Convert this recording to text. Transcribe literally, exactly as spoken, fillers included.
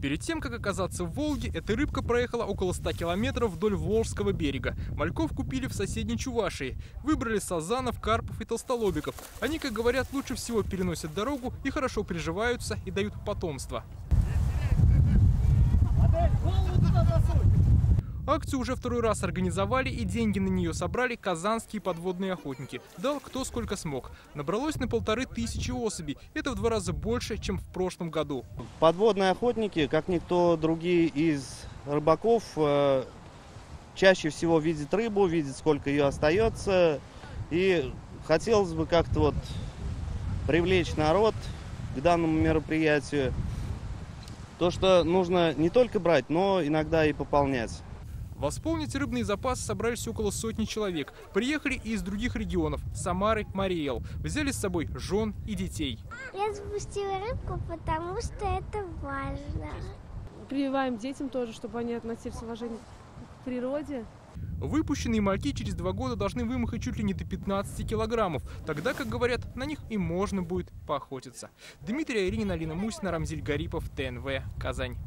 Перед тем, как оказаться в Волге, эта рыбка проехала около ста километров вдоль Волжского берега. Мальков купили в соседней Чувашии. Выбрали сазанов, карпов и толстолобиков. Они, как говорят, лучше всего переносят дорогу и хорошо приживаются и дают потомство. Акцию уже второй раз организовали и деньги на нее собрали казанские подводные охотники. Дал кто сколько смог. Набралось на полторы тысячи особей. Это в два раза больше, чем в прошлом году. Подводные охотники, как никто другие из рыбаков, чаще всего видят рыбу, видят, сколько ее остается. И хотелось бы как-то вот привлечь народ к данному мероприятию. То, что нужно не только брать, но иногда и пополнять. Восполнить рыбный запас собрались около сотни человек. Приехали и из других регионов – Самары, Мариэл. Взяли с собой жен и детей. Я запустила рыбку, потому что это важно. Прививаем детям тоже, чтобы они относились с уважением к природе. Выпущенные мальки через два года должны вымахать чуть ли не до пятнадцати килограммов. Тогда, как говорят, на них и можно будет поохотиться. Дмитрий Иринин, Алина Мусина, Рамзель Гарипов, Т Н В, Казань.